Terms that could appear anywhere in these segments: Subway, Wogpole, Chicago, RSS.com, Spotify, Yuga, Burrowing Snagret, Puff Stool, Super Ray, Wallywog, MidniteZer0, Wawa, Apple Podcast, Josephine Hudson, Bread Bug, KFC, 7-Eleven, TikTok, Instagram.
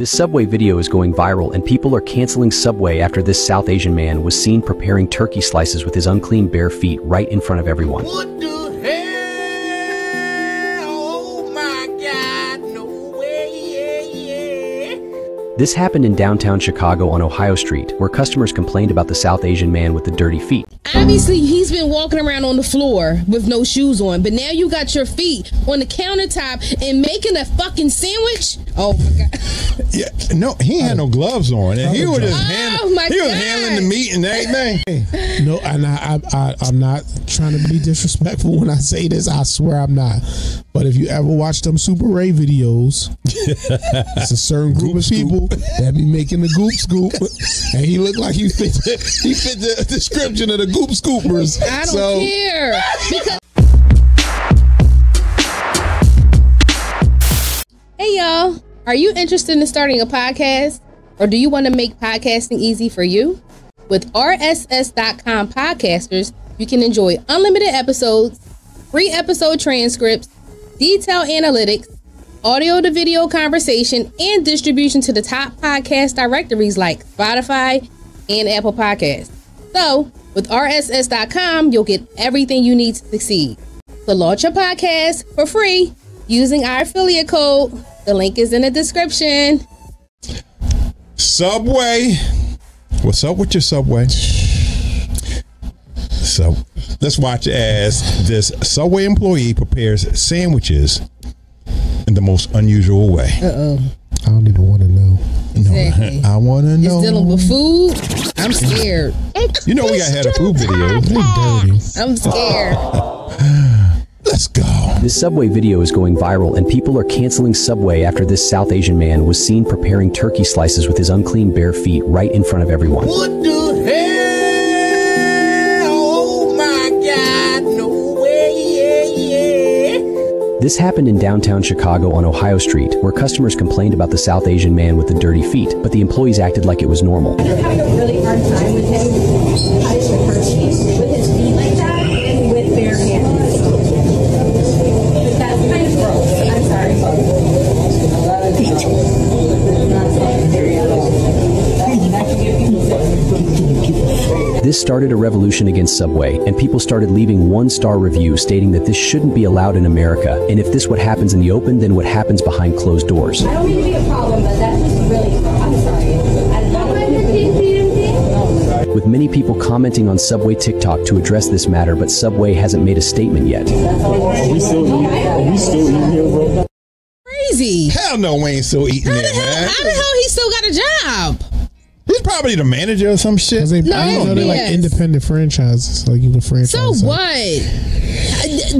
This Subway video is going viral and people are canceling Subway after this South Asian man was seen preparing turkey slices with his unclean bare feet right in front of everyone. What the hell? Oh my God, no way, yeah. This happened in downtown Chicago on Ohio Street, where customers complained about the South Asian man with the dirty feet. Obviously, he's been walking around on the floor with no shoes on, but now you got your feet on the countertop and making a fucking sandwich? Oh my God. Yeah, no, he had no gloves on, and he was just handling the meat and everything. No, and I'm not trying to be disrespectful when I say this. I swear I'm not. But if you ever watch them Super Ray videos, it's a certain group of people that be making the goop scoop, and he looked like he fit the description of the goop scoopers. I don't care. Hey y'all. Are you interested in starting a podcast, or do you want to make podcasting easy for you? With RSS.com podcasters, you can enjoy unlimited episodes, free episode transcripts, detailed analytics, audio to video conversation, and distribution to the top podcast directories like Spotify and Apple Podcast. So with RSS.com, you'll get everything you need to succeed. So launch your podcast for free using our affiliate code. The link is in the description. Subway. What's up with your Subway? So let's watch as this Subway employee prepares sandwiches in the most unusual way. I don't even want to know. No, exactly. I want to know. It's dealing with food. I'm scared. You know we got had a food video. I'm scared. Let's go. This Subway video is going viral and people are canceling Subway after this South Asian man was seen preparing turkey slices with his unclean bare feet right in front of everyone. What the hell? Oh my God, no way, yeah. This happened in downtown Chicago on Ohio Street, where customers complained about the South Asian man with the dirty feet, but the employees acted like it was normal. I'm having a really hard time with him. I just refer to him with his feet like that and with bare hands. This started a revolution against Subway, and people started leaving one-star reviews stating that this shouldn't be allowed in America, and if this what happens in the open, then what happens behind closed doors. I don't mean to be a problem, but that's just really, I'm sorry. With many people commenting on Subway TikTok to address this matter, but Subway hasn't made a statement yet. Are we still here, bro? Crazy. Hell no, we ain't still eating there, man. How the hell he still got a job? He's probably the manager or some shit. They're like independent franchises. Like you can franchise. So what?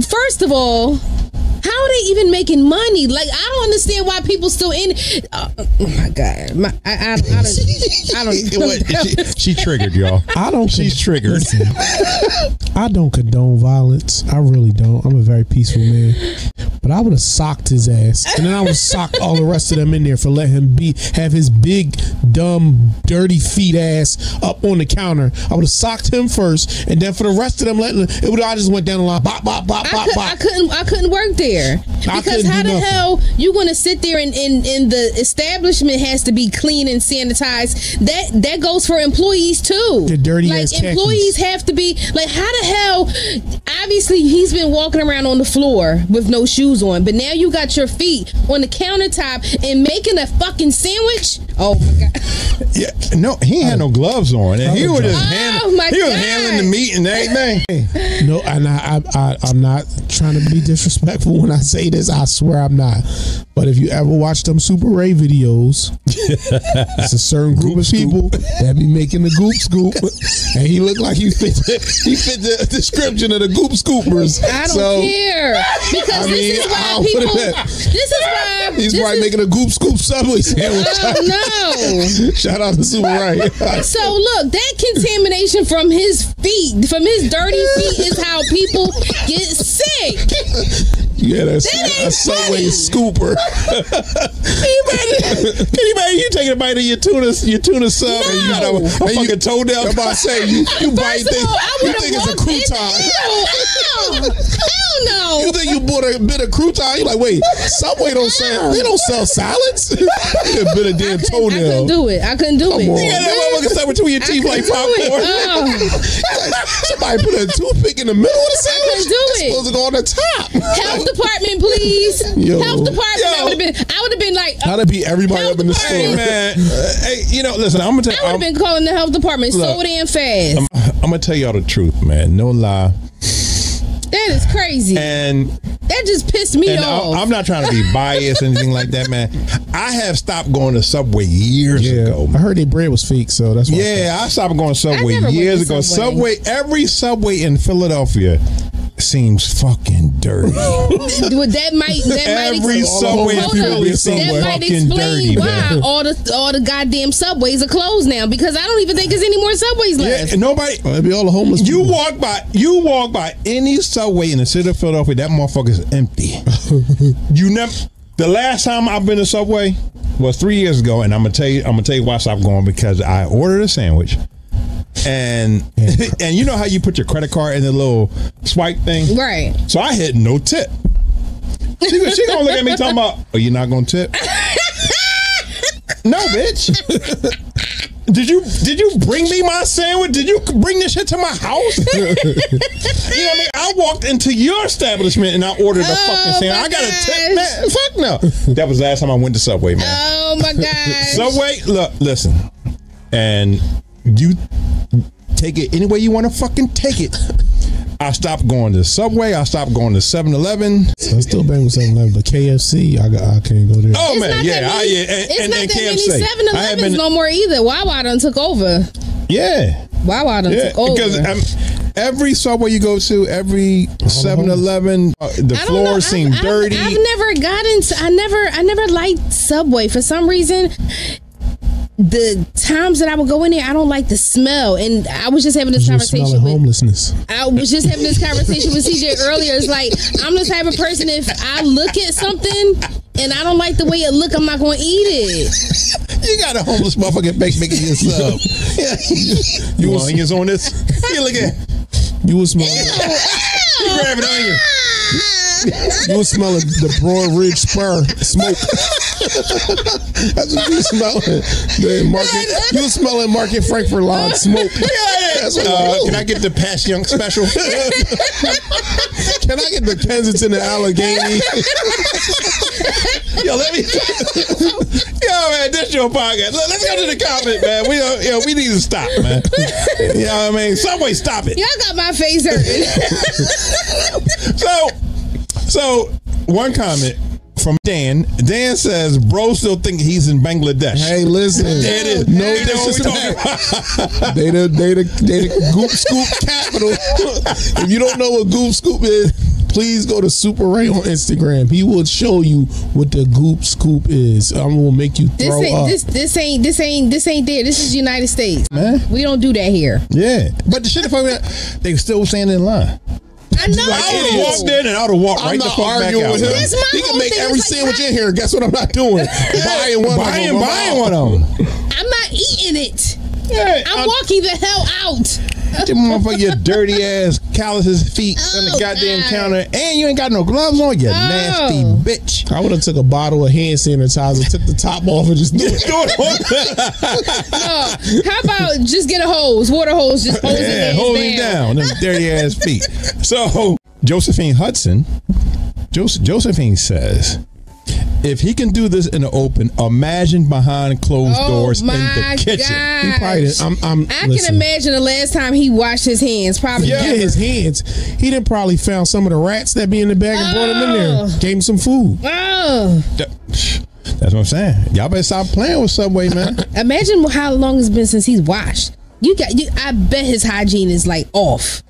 First of all, how are they even making money? Like I don't understand why people still in. Oh my God, I don't. She triggered, y'all. She's triggered. Listen, I don't condone violence. I really don't. I'm a very peaceful man. But I would have socked his ass, and then I would sock all the rest of them in there for letting him have his big, dumb, dirty feet ass up on the counter. I would have socked him first, and then for the rest of them, I just went down the line. Bop, bop, bop, bop, bop. I couldn't work there because how the hell you gonna sit there and the establishment has to be clean and sanitized? That goes for employees too. The dirty ass khakis. Employees have to be like, how the hell? Obviously, he's been walking around on the floor with no shoes on, but now you got your feet on the countertop and making a fucking sandwich? Oh my God. Yeah, no, he had no gloves on, and he was just handling the meat and everything. No, and I'm not trying to be disrespectful when I say this. I swear I'm not. But if you ever watch them Super Ray videos, it's a certain group of people that be making the goop scoop, and he looked like he fit the description of the goop scoopers. I don't care. Because He's probably making a goop scoop Subway sandwich. No. Shout out to Super Ray. So look, that contamination from his feet, from his dirty feet, is how people get sick. Yeah, that's a Subway scooper. Anybody, you taking a bite of your tuna sub and you got a fucking toe down? I'm about to say you bite things. You think it's a crouton? Hell no! You think you bought a bit of crouton? You like, wait, Subway don't sell. They don't sell salads. You a bit of damn toenail. I couldn't do it. Come on. You got that motherfucker stuck between your teeth like popcorn. Somebody put a toothpick in the middle of the sandwich. I couldn't do it. It's supposed to go on the top. Health department, please. Health department. I would have been like. That'd be everybody up in the store, man. Hey, you know, listen. I'm gonna tell you. I would have been calling the health department so damn fast. I'm gonna tell y'all the truth, man. No lie. That is crazy. And that just pissed me off. I'm not trying to be biased or anything like that, man. I have stopped going to Subway years ago. Man. I heard their bread was fake, so that's why. Yeah, I stopped going to Subway years ago. Every Subway in Philadelphia seems fucking dirty. That might explain why all the goddamn Subways are closed now, because I don't even think there's any more Subways left. Yeah, nobody. It'd be all the homeless people. You walk by any Subway in the city of Philadelphia, that motherfucker's empty. The last time I've been to Subway was 3 years ago, and I'm gonna tell you why I stopped going, because I ordered a sandwich. And you know how you put your credit card in the little swipe thing? Right. So I hit no tip. She gonna look at me talking about, oh, you not gonna tip? No, bitch. Did you bring me my sandwich? Did you bring this shit to my house? You know what I mean? I walked into your establishment and I ordered a fucking sandwich. I got a tip, man. Fuck no. That was the last time I went to Subway, man. Oh my god. Subway, look, listen. And you take it any way you want to fucking take it. I stopped going to Subway. I stopped going to 7-Eleven. So I still been with 7-Eleven, but KFC, I can't go there. Oh, it's man, yeah. It's not that many 7-Elevens no more either. Wawa done took over. Yeah. Wawa done took over. Because every Subway you go to, every 7-Eleven, the floors seem dirty. I never liked Subway for some reason. The times that I would go in there, I don't like the smell, and I was just having this conversation with homelessness. I was just having this conversation with CJ earlier. It's like, I'm the type of person, if I look at something and I don't like the way it look, I'm not going to eat it. You got a homeless motherfucker making this up. Yeah. You want onions on this? Yeah, look at you will smell. You grab an onion. You will smell the Broad Ridge Spur smoke. That's what you smelling. You smelling Market Frankfurt line smoke. That's what can I get the Pass Young special? Can I get the Kensington and Allegheny? Yo, yo, man, that's your podcast. Let's go to the comment, man. We need to stop, man. You know what I mean? Subway, stop it. Y'all got my face hurting. So one comment from Dan. Dan says, "Bro, still think he's in Bangladesh." Hey, listen, no disrespect. They the Goop Scoop capital. If you don't know what Goop Scoop is, please go to Super Ray on Instagram. He will show you what the Goop Scoop is. I'm gonna make you throw up. This ain't there. This is United States, man. We don't do that here. Yeah, but the shit they still standing in line. I know. Like, I would have walked in and I would have walked right the fuck back out. With him. He can make every sandwich in here. Guess what I'm not doing? Buying one of them. I'm not eating it. Yeah, I'm walking the hell out. That motherfucker, your dirty ass calluses feet on the goddamn counter, and you ain't got no gloves on. You nasty bitch. I would have took a bottle of hand sanitizer, took the top off, and just do it. No, how about just get a hose, water hose, just hose him down. Them dirty ass feet. So Josephine Hudson, Josephine says, if he can do this in the open, imagine behind closed doors in the kitchen. He probably didn't. I can imagine the last time he washed his hands. Probably. Yeah, his hands. He done probably found some of the rats that be in the bag and brought them in there. Gave him some food. That's what I'm saying. Y'all better stop playing with Subway, man. Imagine how long it's been since he's washed. I bet his hygiene is like off.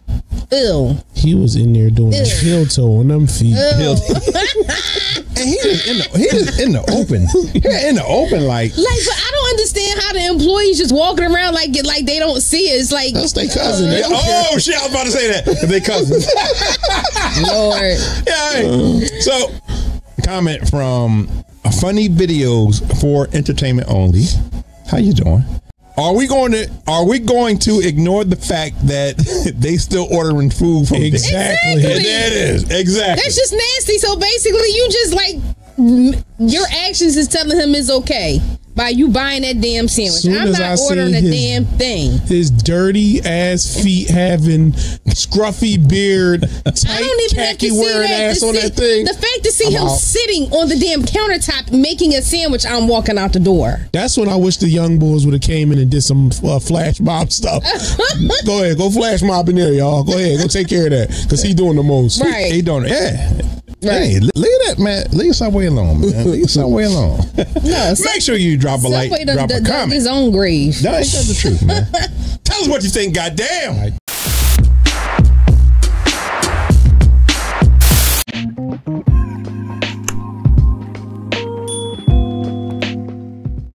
Ew. He was in there doing a heel toe on them feet. And he was in the open. Like, but I don't understand how lot of employees just walking around like they don't see it. It's like that's their cousin. Oh shit! I was about to say that. If they cousins. Lord. Yeah. So, comment from Funny Videos for Entertainment Only. How you doing? Are we going to ignore the fact that they still ordering food from exactly? There it is. Exactly. That's just nasty. So basically, you just your actions is telling him it's okay by you buying that damn sandwich. I'm not ordering a damn thing. His dirty ass feet having scruffy beard, tight khaki wearing ass on that thing. The fact to see him sitting on the damn countertop making a sandwich, I'm walking out the door. That's when I wish the young boys would have came in and did some flash mob stuff. Go ahead, go flash mob in there, y'all. Go ahead, go take care of that because he doing the most. Right, he doing it. Yeah. Right. Hey, leave that man. Leave Subway alone, man. Leave Subway alone. No, make sure you drop a like, drop a comment. His own grief. That's the truth, man. Tell us what you think. Goddamn. Right.